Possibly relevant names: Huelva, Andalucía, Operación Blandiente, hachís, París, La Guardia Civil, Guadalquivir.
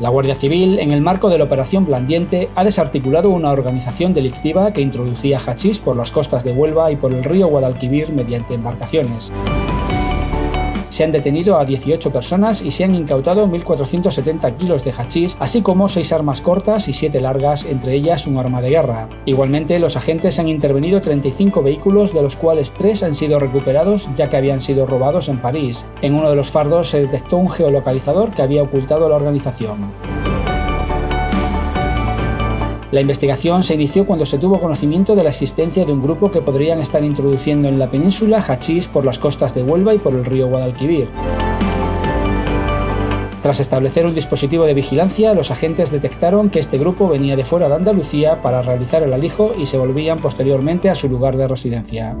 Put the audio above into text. La Guardia Civil, en el marco de la Operación Blandiente, ha desarticulado una organización delictiva que introducía hachís por las costas de Huelva y por el río Guadalquivir mediante embarcaciones. Se han detenido a 18 personas y se han incautado 1.470 kilos de hachís, así como 6 armas cortas y 7 largas, entre ellas un arma de guerra. Igualmente, los agentes han intervenido 35 vehículos, de los cuales 3 han sido recuperados ya que habían sido robados en París. En uno de los fardos se detectó un geolocalizador que había ocultado la organización. La investigación se inició cuando se tuvo conocimiento de la existencia de un grupo que podrían estar introduciendo en la península hachís por las costas de Huelva y por el río Guadalquivir. Tras establecer un dispositivo de vigilancia, los agentes detectaron que este grupo venía de fuera de Andalucía para realizar el alijo y se volvían posteriormente a su lugar de residencia.